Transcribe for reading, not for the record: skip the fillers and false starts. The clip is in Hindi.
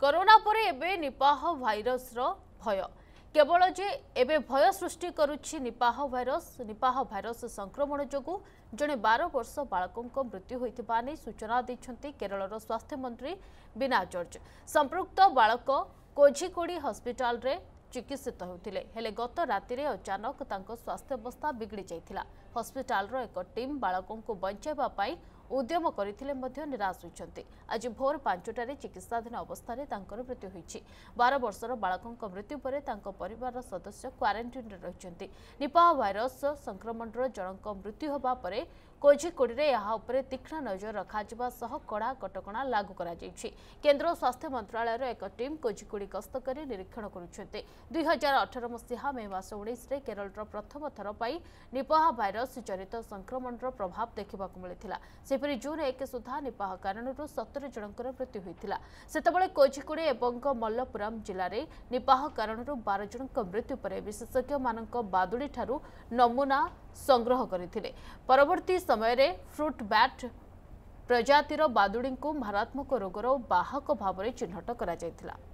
कोरोना परे एबे निपाह वायरस रो भय केवल जे एबे भय सृष्टि करुछि निपाह वायरस संक्रमण जोगु जने 12 वर्ष बालकक मृत्यु होइतिबा नै सूचना दैछन्ती केरलर स्वास्थ्य मंत्री वीणा जॉर्ज। संप्रक्त बालक कोझिकोड हॉस्पिटल रे चिकित्सित होउथिले हेले गत राति रे अचानक तांको स्वास्थ्य अवस्था बिगड़ी जाइथिला। हॉस्पिटल रो एक टीम बालकक बचाइबा पई उद्यम करथिले मध्य निराश होइछन्ती। आज भोर 5टा रे चिकित्साधीन अवस्था रे तांकर मृत्यु होइछि। 12 वर्षर बालकक मृत्यु परे तांको परिवारर सदस्य क्वारंटाइन रे रहिछन्ती। निपाह वायरस संक्रमण रो जनक मृत्यु होबा परे कोझिकोड रे यहाँ उपरे तीक्ष्ण नजर रखा जिबा सह कड़ा कटकणा लागू करा जाइछि। केंद्र स्वास्थ्य मंत्रालय रो एक टीम कोझिकोड गस्त करी निरीक्षण करुछन्ती। 2018 मसीहा मे मास 19 रे केरल रो प्रथम थर पई निपाह वायरस जनित संक्रमण रो प्रभाव देखिबा को मिलिथिला। सेपरी जून 1 सुधा निपाह कारण 17 जनकर मृत्यु होइथिला। सेतबळे कोझिकोड एवं मल्लपुरम जिल्ला रे निपाह कारण 12 जनक मृत्यु परे विशेषज्ञ मानक बादुडी ठारू नमूना संग्रह करथिले। परवर्ती समय रे फ्रूट बैट प्रजातिर बादुडी को मारात्मक रोगर बाहक भाव चिन्हट करा जायतिला।